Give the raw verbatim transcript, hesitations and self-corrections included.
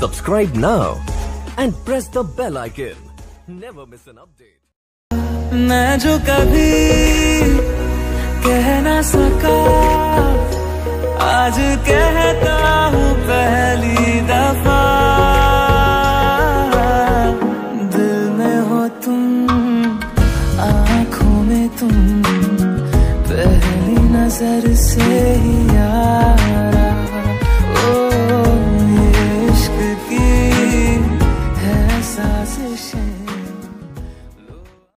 Subscribe now and press the bell icon. Never miss an update. मैं जो कभी कह ना सका आज कहता